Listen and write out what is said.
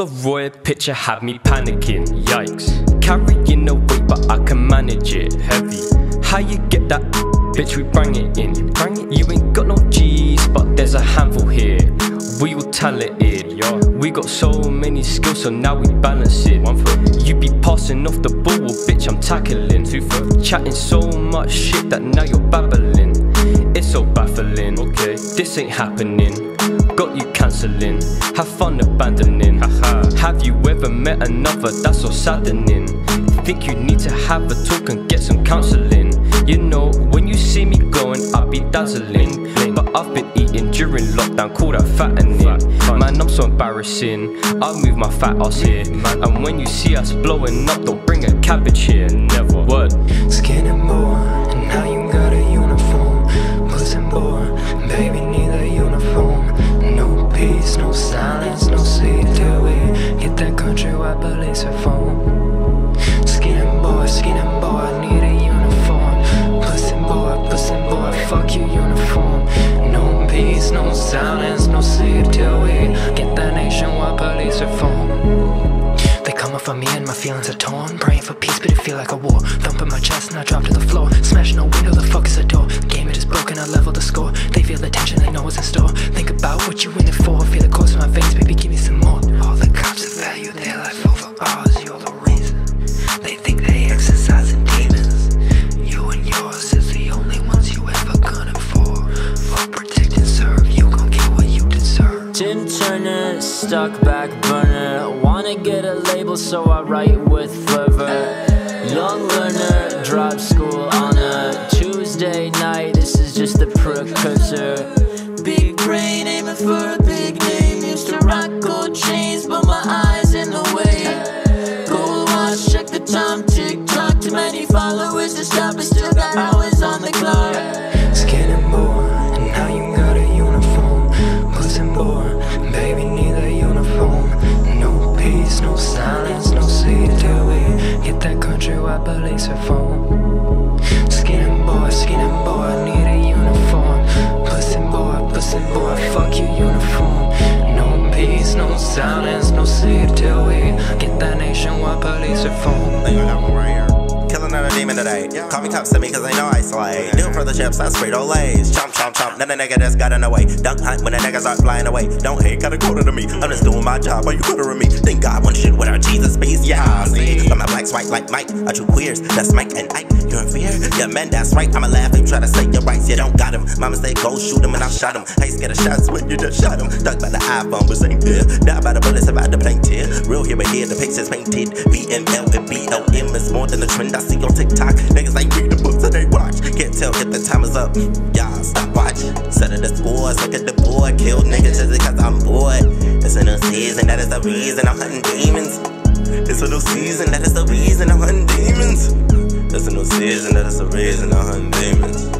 Polaroid picture had me panicking, yikes. Carrying the weight, but I can manage it, heavy. How you get that, bitch, we bring it in. Bring it, you ain't got no G's, but there's a handful here. We all talented, yeah. We got so many skills, so now we balance it. You be passing off the ball, well, bitch, I'm tackling. Chatting so much shit that now you're babbling. It's so baffling, okay. This ain't happening. Got you cancelling, have fun abandoning. Have you ever met another that's so saddening? Think you need to have a talk and get some counselling. You know, when you see me going, I'll be dazzling. But I've been eating during lockdown, call that fattening. Man, I'm so embarrassing, I'll move my fat ass here. And when you see us blowing up, don't bring a cabbage here. Never word. Skin and more, and now you got a uniform. Puss and more, baby, need a uniform. No peace, no silence, no sleep till we get that countrywide police reform. Skin and boy, I need a uniform. Puss and boy, fuck your uniform. No peace, no silence, no sleep till we get that nationwide police reform. They come up for me and my feelings are torn. Praying for peace but it feel like a war. Thumping my chest and I drop to the floor. Smashing a window, the fuck is a door. The game it is broken, I level the score. They feel the tension, they know what's in store. Think about what you in it for. Feel the course in my veins, baby give me some more. All the cops that value their life over ours. You're the reason they think they exercising demons. You and yours is the only ones you ever gonna for. For protect and serve, you gon' get what you deserve. Tim Turner, stuck back burner. Wanna get a label so I write with fervor. Young learner, drop school on a Tuesday night. This is just the precursor. Big brain aiming for a big name. Used to rock gold chains but my eyes in the way. Gold watch, check the time, tick tock. Too many followers to stop but still got hours on the clock. Skin and more, and now you got a uniform. Puss and more, baby need a uniform. No peace, no silence, no sleep till we get that countrywide police reform. Skin and boy, I need a uniform. Puss and boy, fuck your uniform. No peace, no silence, no sleep till we get that nationwide police reform. I got one right here. Killing out a demon today. Call me cops at me cause they know I slay. Deal for the chips, I spray those lays. Chomp, chomp, chomp, then the nigga that's got in the way. Duck hunt when the niggas are flying away. Don't hate, got a quarter to me. I'm just doing my job, are you quartering me? Thank God one shit with our Jesus piece. Yeah, see, I'm a black swipe like Mike. I true queers, that's Mike and Ike. You're in fear? Yeah, man, that's right. I'ma laugh and try to say your rights, you don't got him. Mama say go shoot him and I shot him. Ain't scared of shots when you just shot him. Duck by the iPhone, but ain't dead. Die by the bullets, about the plane tear. Real here, but here, the picture's painted. BML and BLM is more than a trend. I see on TikTok, niggas ain't read the books and they watch. Can't tell if the time is up, y'all stop watch. Set of the scores, look at the board. Kill niggas just because I'm bored. It's a new season, that is the reason I'm hunting demons. It's a new season, that is the reason I'm hunting demons. It's a new season, that is the reason I'm hunting demons.